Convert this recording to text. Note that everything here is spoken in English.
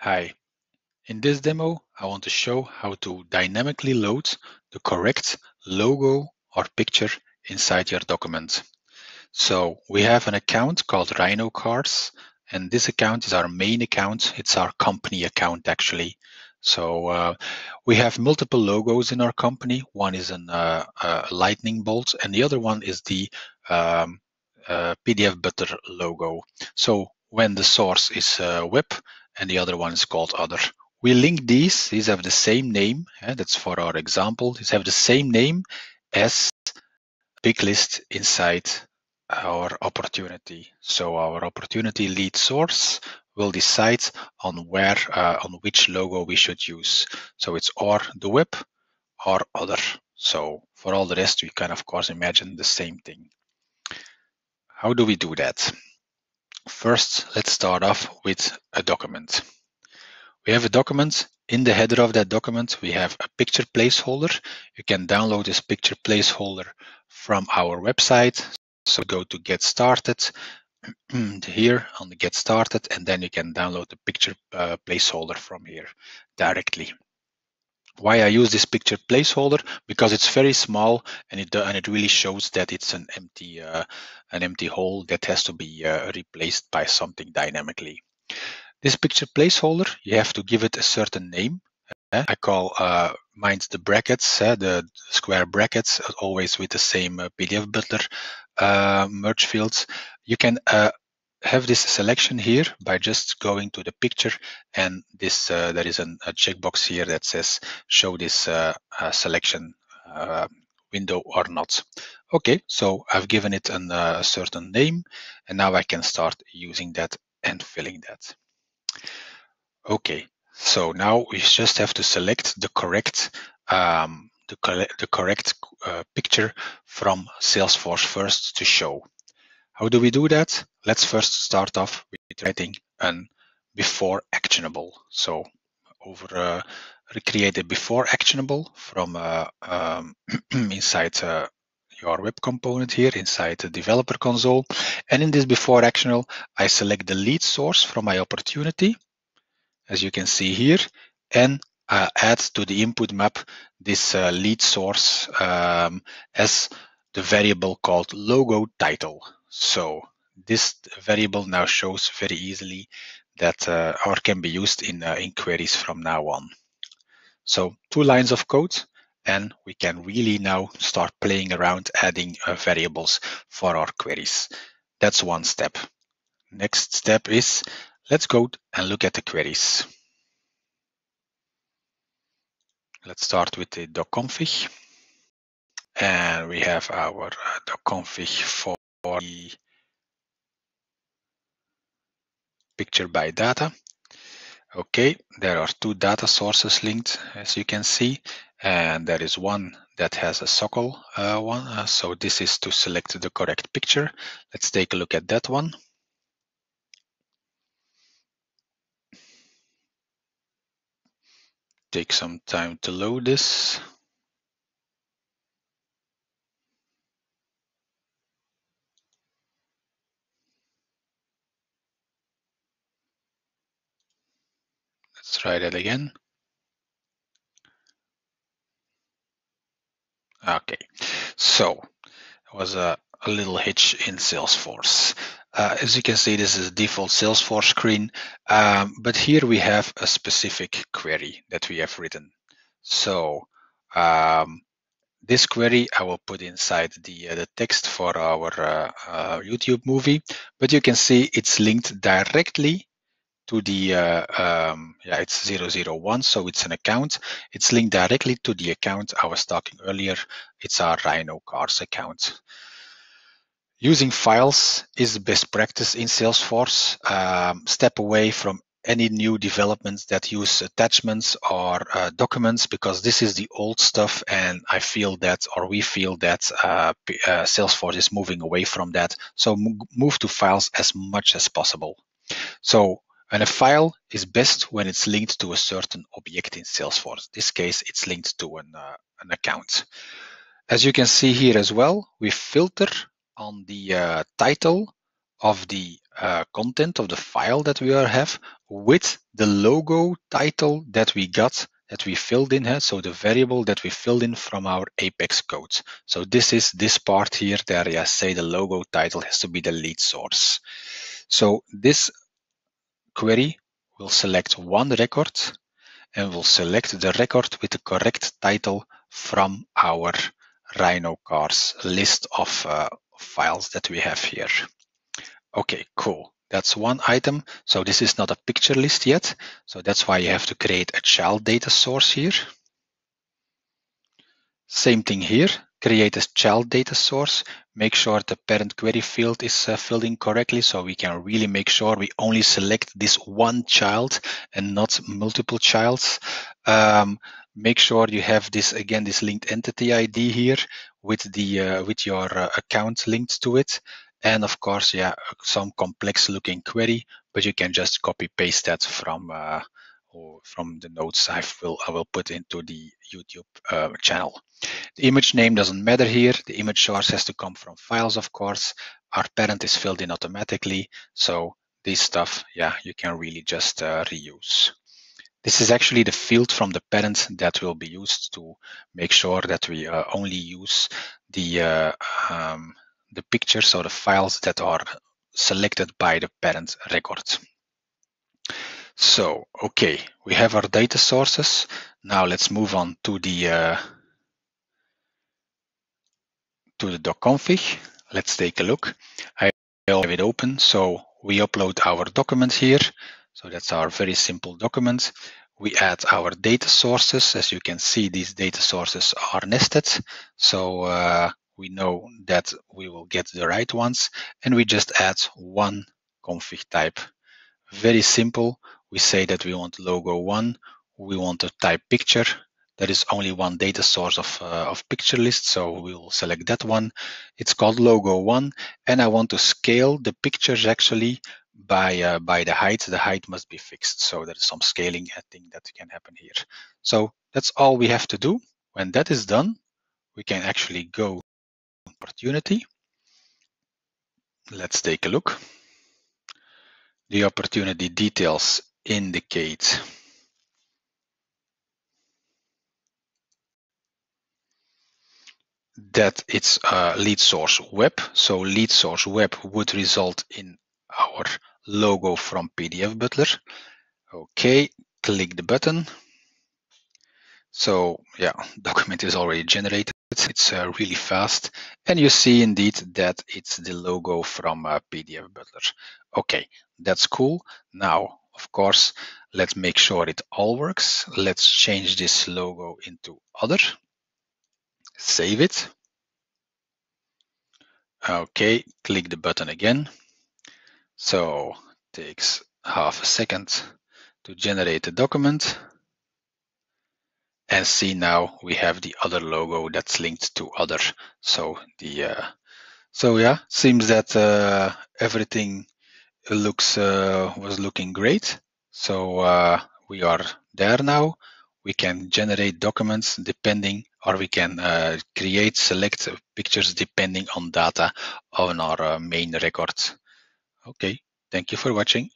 Hi, in this demo, I want to show how to dynamically load the correct logo or picture inside your document. So we have an account called Rhino Cars, and this account is our main account. It's our company account, actually. So we have multiple logos in our company. One is a lightning bolt, and the other one is the PDF Butler logo. So when the source is web, and the other one is called Other. We link these have the same name, that's for our example. These have the same name as pick list inside our opportunity. So our opportunity lead source will decide on where, on which logo we should use. So it's or the web or Other. So for all the rest, we can of course imagine the same thing. How do we do that? First, let's start off with a document. We have a document. In the header of that document, we have a picture placeholder. You can download this picture placeholder from our website. So go to Get Started here on the Get Started, and then you can download the picture placeholder from here directly. Why I use this picture placeholder? Because it's very small, and it really shows that it's an empty hole that has to be replaced by something dynamically. This picture placeholder, you have to give it a certain name. I call mine the brackets, the square brackets, always with the same PDF Butler merge fields. You can have this selection here by just going to the picture, and this there is a checkbox here that says show this selection window or not. Okay, so I've given it a certain name, and now I can start using that and filling that. Okay, so now we just have to select the correct picture from Salesforce first to show. How do we do that? Let's first start off with writing an before actionable. So create a before actionable from inside your web component here, inside the developer console. And in this before actionable, I select the lead source from my opportunity, as you can see here, and add to the input map this lead source as the variable called logo title. So this variable now shows very easily that or can be used in queries from now on. So two lines of code, and we can really now start playing around adding variables for our queries. That's one step. Next step is let's go and look at the queries. Let's start with the .config, and we have our .config for the picture by data. Okay, there are two data sources linked, as you can see, and there is one that has a circle one. So this is to select the correct picture. Let's take a look at that one. Take some time to load this. Let's try that again. Okay, so there was a little hitch in Salesforce. As you can see, this is default Salesforce screen, but here we have a specific query that we have written. So this query I will put inside the text for our YouTube movie, but you can see it's linked directly to the it's 001, so it's an account. It's linked directly to the account I was talking earlier. It's our Rhino Cars account. Using files is the best practice in Salesforce. Step away from any new developments that use attachments or documents, because this is the old stuff, and I feel that, or we feel that Salesforce is moving away from that. So move to files as much as possible. So, and a file is best when it's linked to a certain object in Salesforce. In this case, it's linked to an account. As you can see here as well, we filter on the title of the content of the file that we have with the logo title that we got, that we filled in here, so the variable that we filled in from our Apex code. So this is this part here that I say the logo title has to be the lead source. So this query will select one record and will select the record with the correct title from our Rhino Cars list of files that we have here. Okay, cool. That's one item. So this is not a picture list yet. So that's why you have to create a child data source here. Same thing here, create a child data source. Make sure the parent query field is filled in correctly, so we can really make sure we only select this one child and not multiple childs. Make sure you have this, again, this linked entity ID here with the with your account linked to it. And of course, yeah, some complex looking query, but you can just copy paste that from the notes I will put into the YouTube channel. The image name doesn't matter here. The image source has to come from files, of course. Our parent is filled in automatically. So this stuff, yeah, you can really just reuse. This is actually the field from the parent that will be used to make sure that we only use the pictures or the files that are selected by the parent record. So, okay, we have our data sources. Now let's move on to the doc.config. Let's take a look. I will have it open. So we upload our document here. So that's our very simple document. We add our data sources. As you can see, these data sources are nested. So we know that we will get the right ones, and we just add one config type. Very simple. We say that we want logo one, we want a type picture. There is only one data source of picture list, so we will select that one. It's called logo one, and I want to scale the pictures actually by the height. The height must be fixed, so there is some scaling, I think, that can happen here. So that's all we have to do. When that is done, we can actually go to opportunity. Let's take a look. The opportunity details indicate that it's lead source web. So lead source web would result in our logo from PDF Butler. Okay, click the button. So yeah, document is already generated. It's really fast, and you see indeed that it's the logo from PDF Butler. Okay, that's cool. Now, of course, let's make sure it all works. Let's change this logo into other. Save it. Okay, click the button again. So takes half a second to generate the document. And see, now we have the other logo that's linked to other. So the yeah, seems that everything was looking great. So we are there now. We can generate documents depending, or we can create, select pictures depending on data on our main record. Okay, thank you for watching.